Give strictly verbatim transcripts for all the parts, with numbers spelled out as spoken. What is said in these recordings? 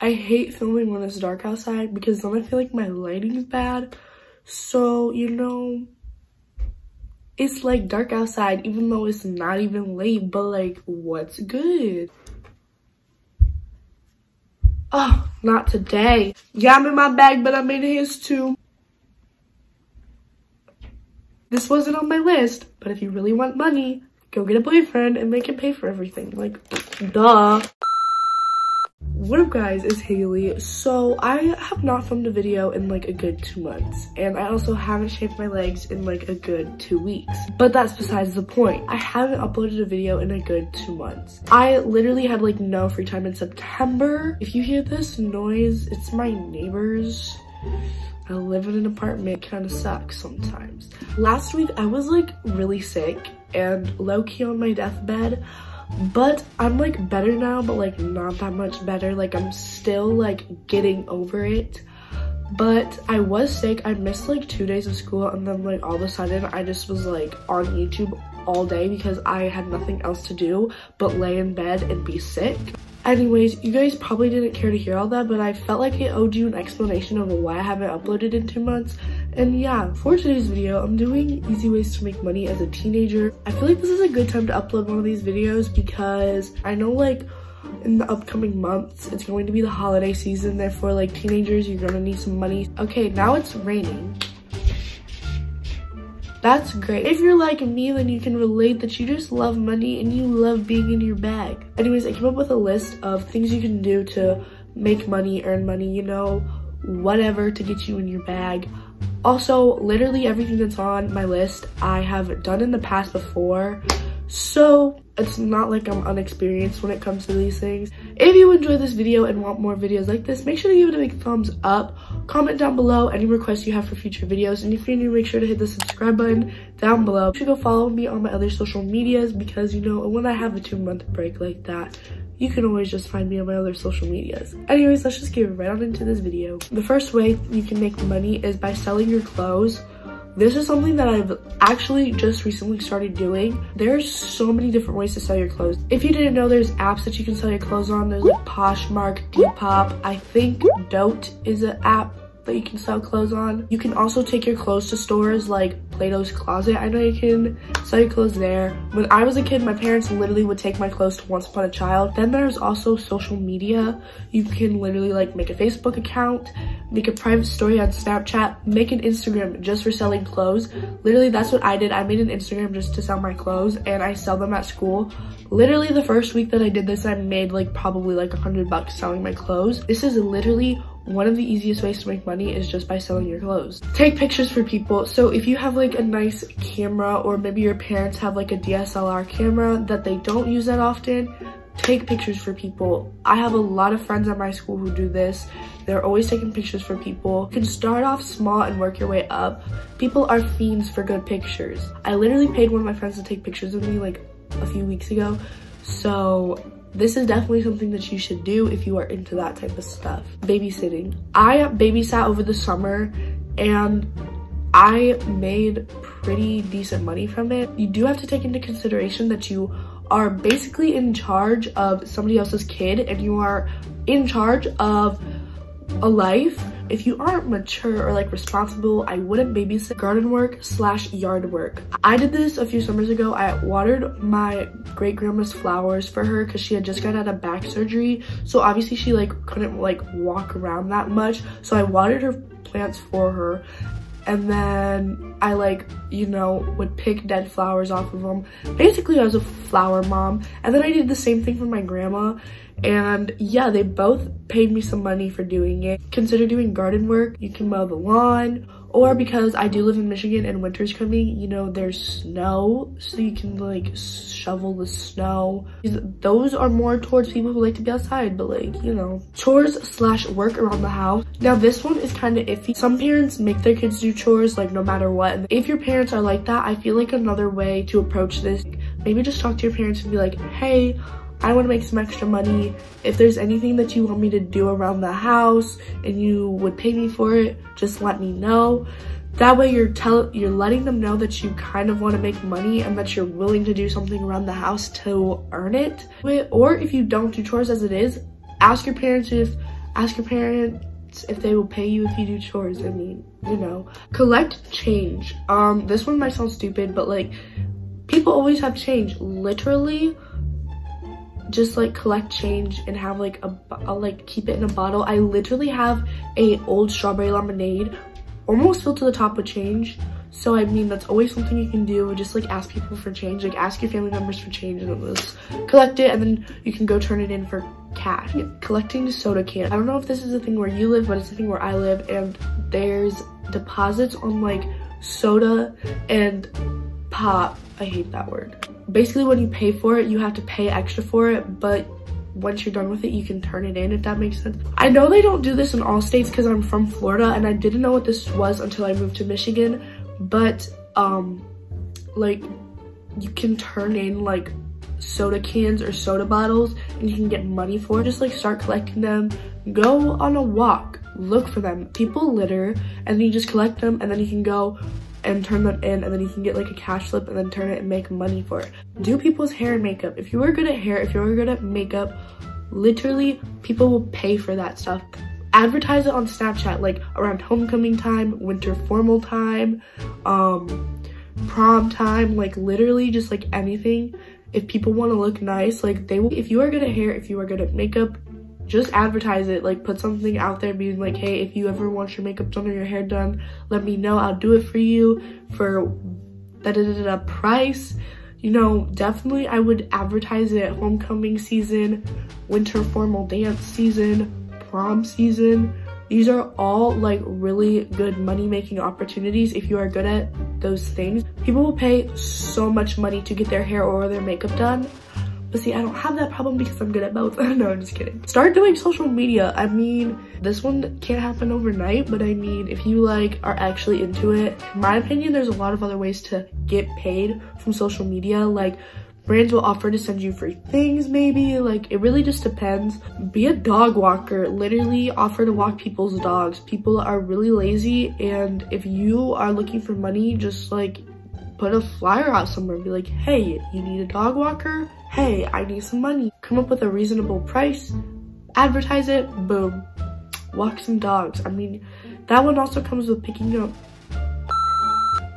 I hate filming when it's dark outside because then I feel like my lighting's bad. So, you know, it's like dark outside even though it's not even late, but like, what's good? Oh, not today. Yeah, I'm in my bag, but I made his too. This wasn't on my list, but if you really want money, go get a boyfriend and make him pay for everything. Like, duh. What up guys, it's Hailey. So I have not filmed a video in like a good two months. And I also haven't shaved my legs in like a good two weeks. But that's besides the point. I haven't uploaded a video in a good two months. I literally had like no free time in September. If you hear this noise, it's my neighbors. I live in an apartment, kind of sucks sometimes. Last week I was like really sick and low-key on my deathbed. But I'm like better now, but like not that much better. Like I'm still like getting over it. But I was sick. I missed like two days of school, and then like all of a sudden I just was like on YouTube all day because I had nothing else to do but lay in bed and be sick. Anyways, you guys probably didn't care to hear all that, but I felt like it owed you an explanation of why I haven't uploaded in two months. And yeah, for today's video, I'm doing easy ways to make money as a teenager. I feel like this is a good time to upload one of these videos because I know like in the upcoming months, it's going to be the holiday season. Therefore, like teenagers, you're gonna need some money. Okay, now it's raining. That's great. If you're like me, then you can relate that you just love money and you love being in your bag. Anyways, I came up with a list of things you can do to make money, earn money, you know, whatever to get you in your bag. Also, literally everything that's on my list I have done in the past before. So it's not like I'm unexperienced when it comes to these things. If you enjoyed this video and want more videos like this, make sure to give it a big thumbs up. Comment down below any requests you have for future videos. And if you're new, make sure to hit the subscribe button down below. You should go follow me on my other social medias because, you know, when I have a two month break like that, you can always just find me on my other social medias. Anyways, let's just get right on into this video. The first way you can make money is by selling your clothes. This is something that I've actually just recently started doing. There's so many different ways to sell your clothes. If you didn't know, there's apps that you can sell your clothes on. There's like Poshmark, Depop. I think Dote is an app that you can sell clothes on. You can also take your clothes to stores like Plato's Closet. I know you can sell your clothes there. When I was a kid, my parents literally would take my clothes to Once Upon a Child. Then there's also social media. You can literally like make a Facebook account, make a private story on Snapchat, make an Instagram just for selling clothes. Literally, that's what I did. I made an Instagram just to sell my clothes and I sell them at school. Literally, the first week that I did this, I made like probably like a hundred bucks selling my clothes. This is literally one of the easiest ways to make money is just by selling your clothes. Take pictures for people. So if you have like a nice camera, or maybe your parents have like a D S L R camera that they don't use that often, take pictures for people. I have a lot of friends at my school who do this. They're always taking pictures for people. You can start off small and work your way up. People are fiends for good pictures. I literally paid one of my friends to take pictures of me like a few weeks ago. So this is definitely something that you should do if you are into that type of stuff. Babysitting. I babysat over the summer and I made pretty decent money from it. You do have to take into consideration that you are basically in charge of somebody else's kid and you are in charge of a life. If you aren't mature or like responsible, I wouldn't babysit. Garden work slash yard work. I did this a few summers ago. I watered my great grandma's flowers for her because she had just gotten out of back surgery. So obviously she like couldn't like walk around that much. So I watered her plants for her. And then I like, you know, would pick dead flowers off of them. Basically, I was a flower mom. And then I did the same thing for my grandma. And yeah, they both paid me some money for doing it. Consider doing garden work. You can mow the lawn. Or because I do live in Michigan and winter's coming, you know, there's snow. So you can like shovel the snow. Those are more towards people who like to be outside, but like, you know. Chores slash work around the house. Now this one is kind of iffy. Some parents make their kids do chores like no matter what. And if your parents are like that, I feel like another way to approach this, maybe just talk to your parents and be like, hey, I want to make some extra money. If there's anything that you want me to do around the house and you would pay me for it, just let me know. That way you're tell you're letting them know that you kind of want to make money and that you're willing to do something around the house to earn it. Or if you don't do chores as it is, ask your parents if Ask your parents if they will pay you if you do chores. I mean, you know. Collect change. Um, this one might sound stupid, but like, people always have change. Literally, just like collect change and have like a, I'll like keep it in a bottle. I literally have a old strawberry lemonade almost filled to the top with change. So I mean, that's always something you can do. Just like ask people for change, like ask your family members for change, and then just collect it, and then you can go turn it in for cash. Yeah, collecting soda cans. I don't know if this is the thing where you live, but it's the thing where I live, and there's deposits on like soda and pop. I hate that word. Basically, when you pay for it, you have to pay extra for it, but once you're done with it, you can turn it in, if that makes sense. I know they don't do this in all states because I'm from Florida, and I didn't know what this was until I moved to Michigan. But um like you can turn in like soda cans or soda bottles and you can get money for it. Just like start collecting them, go on a walk, look for them. People litter and you just collect them, and then you can go and turn them in, and then you can get like a cash slip and then turn it and make money for it. Do people's hair and makeup. If you are good at hair, if you're good at makeup, literally people will pay for that stuff. Advertise it on Snapchat, like around homecoming time, winter formal time, um prom time, like literally just like anything. If people want to look nice, like they will. If you are good at hair, if you are good at makeup, just advertise it. Like put something out there being like, hey, if you ever want your makeup done or your hair done, let me know, I'll do it for you for that da-da-da-da price. You know, definitely I would advertise it homecoming season, winter formal dance season, prom season. These are all like really good money-making opportunities if you are good at those things. People will pay so much money to get their hair or their makeup done, but see, I don't have that problem because I'm good at both. No, I'm just kidding. Start doing social media. I mean, this one can't happen overnight, but I mean, if you like are actually into it, in my opinion, there's a lot of other ways to get paid from social media. Like brands will offer to send you free things, maybe. Like, it really just depends. Be a dog walker. Literally offer to walk people's dogs. People are really lazy, and if you are looking for money, just like put a flyer out somewhere and be like, hey, you need a dog walker? Hey, I need some money. Come up with a reasonable price, advertise it, boom. Walk some dogs. I mean, that one also comes with picking up.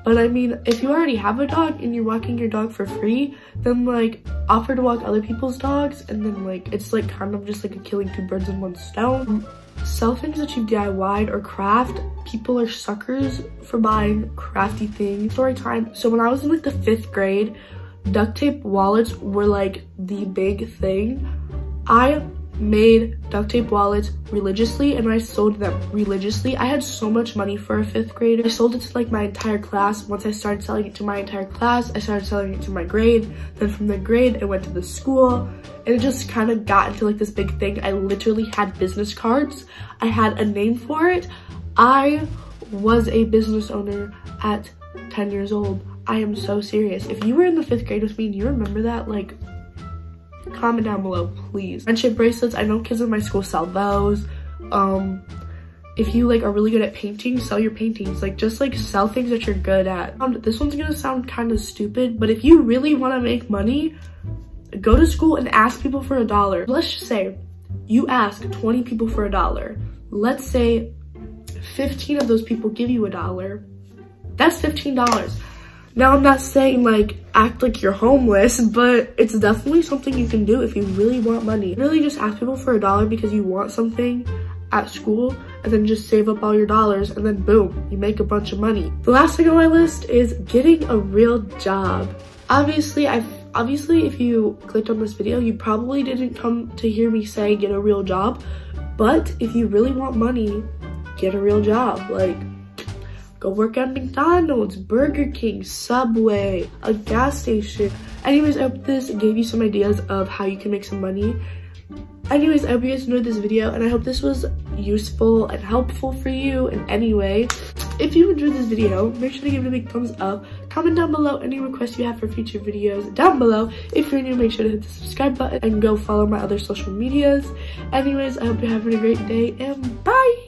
But I mean, if you already have a dog and you're walking your dog for free, then like offer to walk other people's dogs, and then like it's like kind of just like a killing two birds in one stone. Sell things that you've D I Y'd or craft. People are suckers for buying crafty things. Story time. So when I was in like the fifth grade, duct tape wallets were like the big thing. I made duct tape wallets religiously, and I sold them religiously. I had so much money for a fifth grader. I sold it to like my entire class. Once I started selling it to my entire class, I started selling it to my grade. Then from the grade, it went to the school, and it just kind of got into like this big thing. I literally had business cards. I had a name for it. I was a business owner at ten years old. I am so serious. If you were in the fifth grade with me and you remember that, like, comment down below, please. Friendship bracelets, I know kids in my school sell those. Um if you like are really good at painting, sell your paintings. Like, just like sell things that you're good at. Um, this one's gonna sound kind of stupid, but if you really want to make money, go to school and ask people for a dollar. Let's just say you ask twenty people for a dollar. Let's say fifteen of those people give you a dollar. That's fifteen dollars. Now, I'm not saying like act like you're homeless, but it's definitely something you can do if you really want money. Really just ask people for a dollar because you want something at school, and then just save up all your dollars, and then boom, you make a bunch of money. The last thing on my list is getting a real job. Obviously, I've obviously if you clicked on this video, you probably didn't come to hear me say get a real job, but if you really want money, get a real job. Like, go work at McDonald's, Burger King, Subway, a gas station. Anyways, I hope this gave you some ideas of how you can make some money. Anyways, I hope you guys enjoyed this video, and I hope this was useful and helpful for you in any way. If you enjoyed this video, make sure to give it a big thumbs up. Comment down below any requests you have for future videos down below. If you're new, make sure to hit the subscribe button and go follow my other social medias. Anyways, I hope you're having a great day, and bye!